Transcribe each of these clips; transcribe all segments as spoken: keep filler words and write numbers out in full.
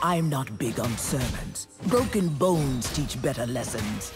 I'm not big on sermons. Broken bones teach better lessons.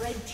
Red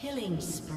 Killing spree.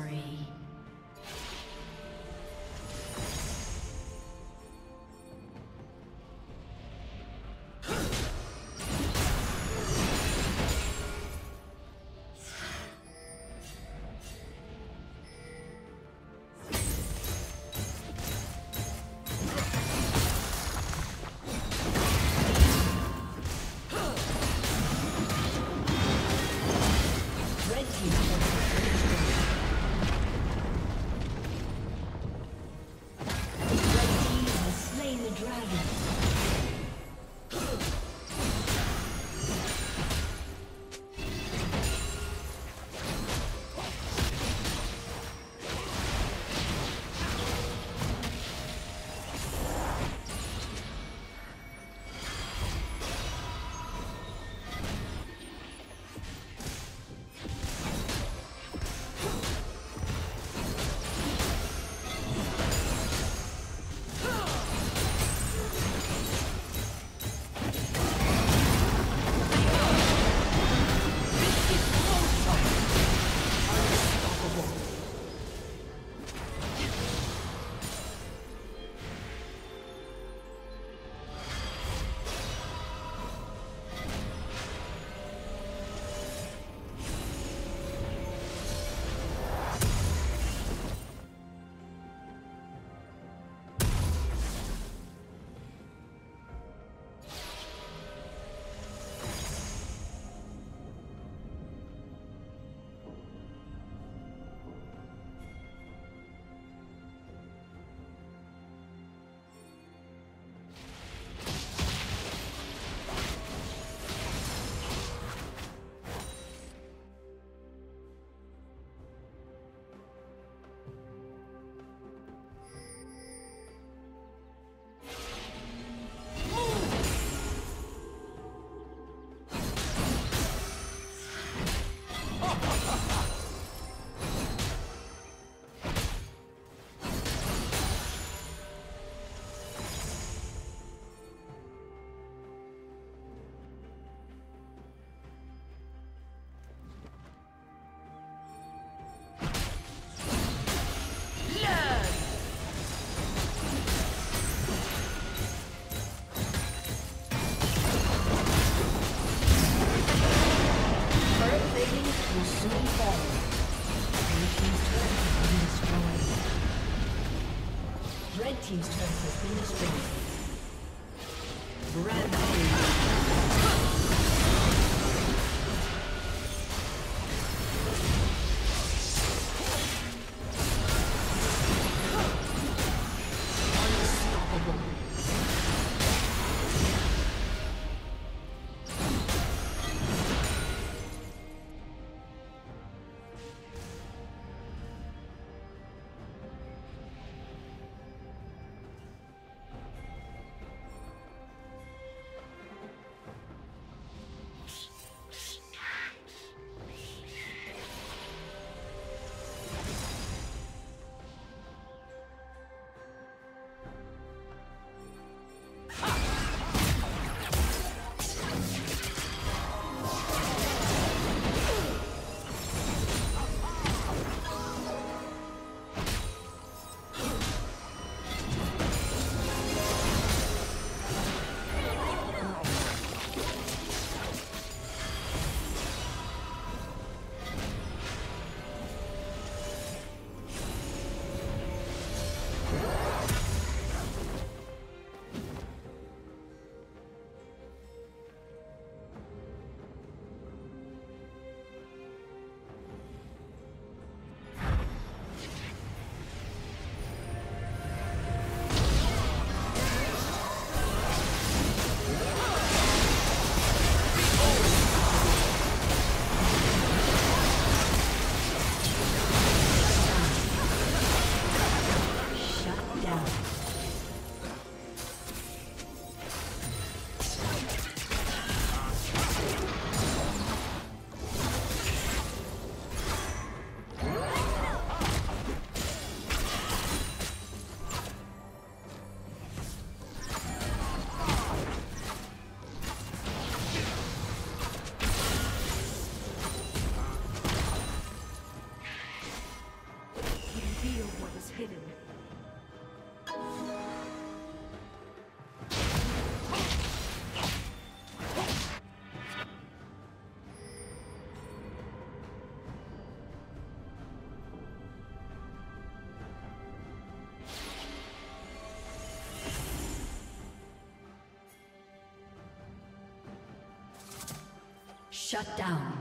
Shut down.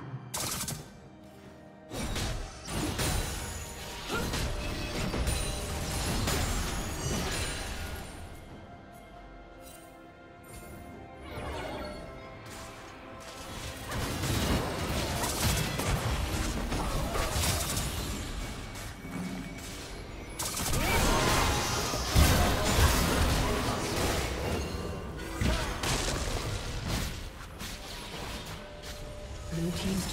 Team's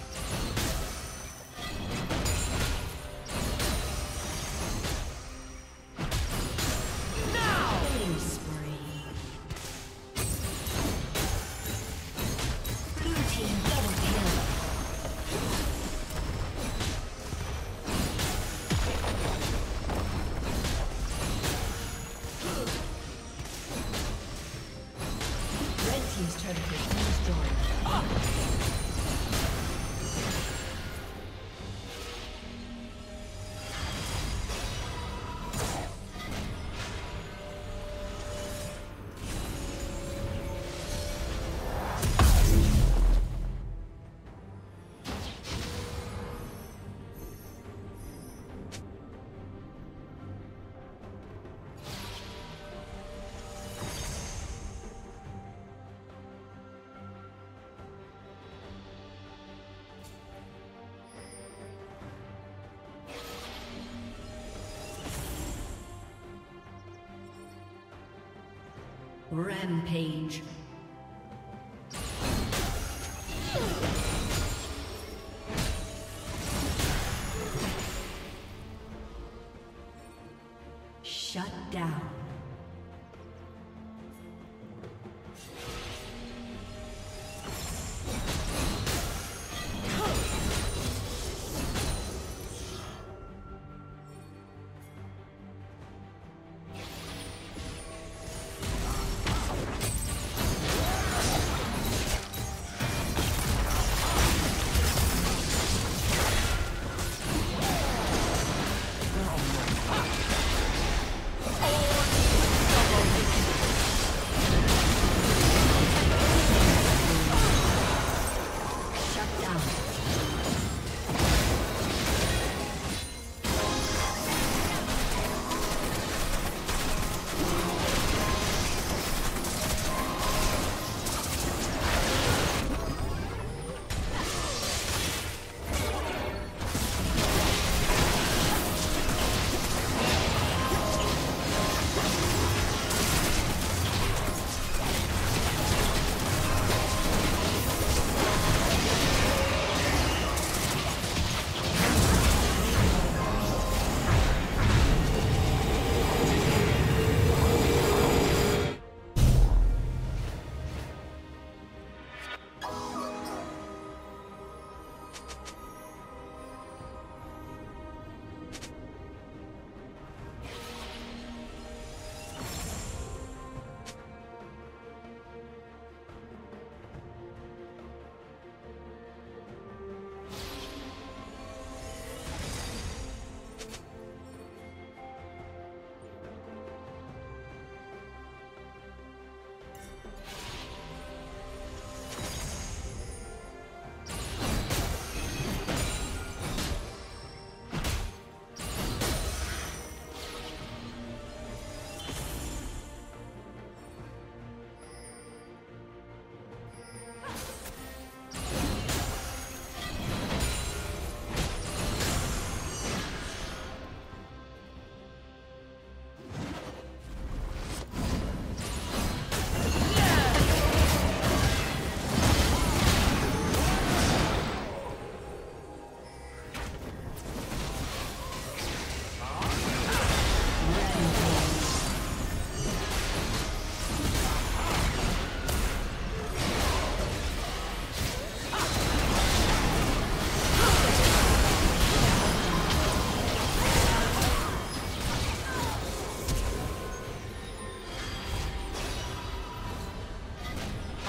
Now! Blue Team double kill. Rampage. Shut down.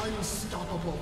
Unstoppable.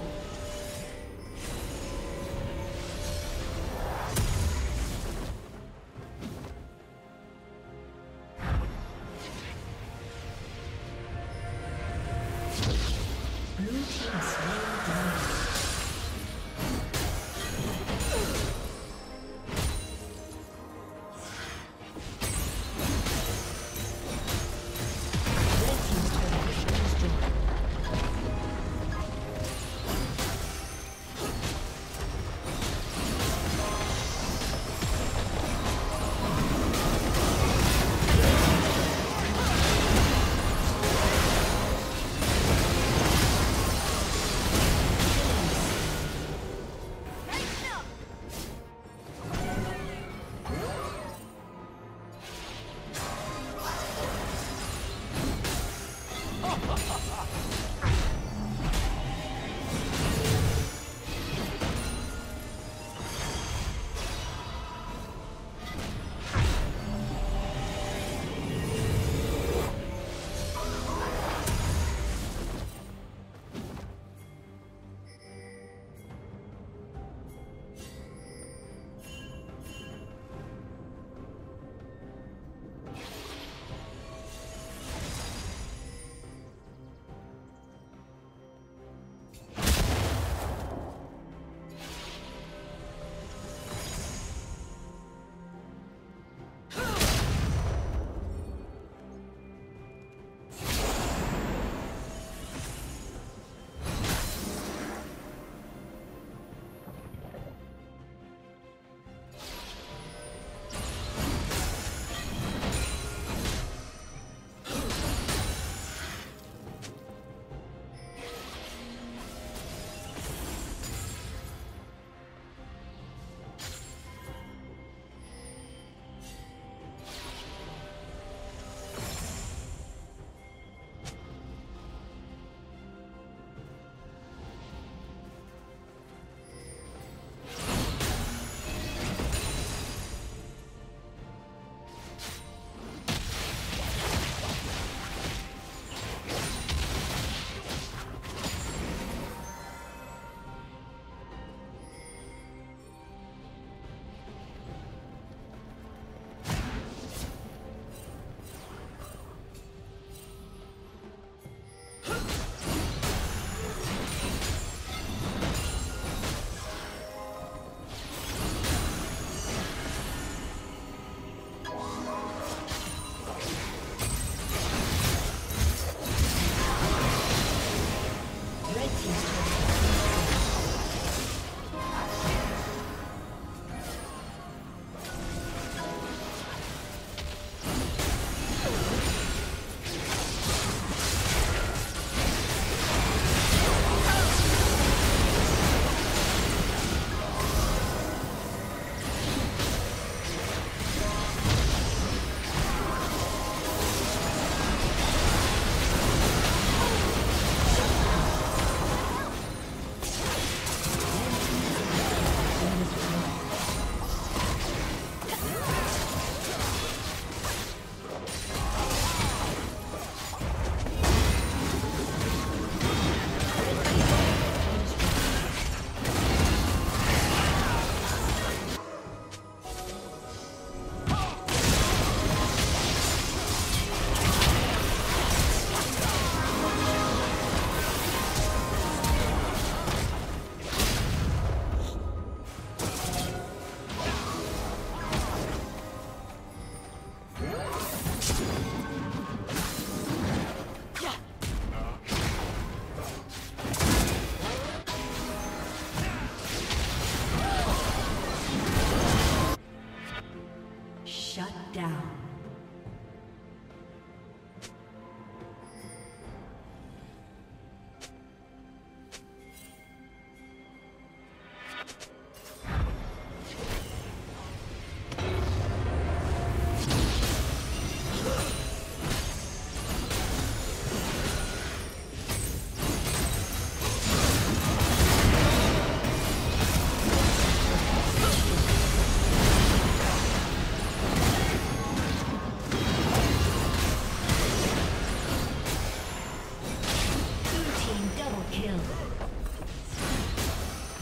Shut down.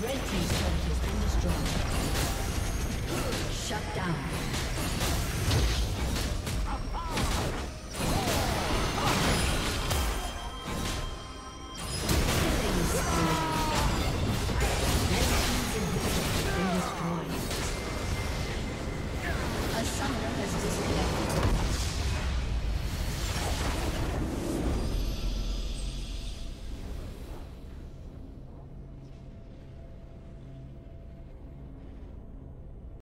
Red team's turret has been destroyed. Shut down.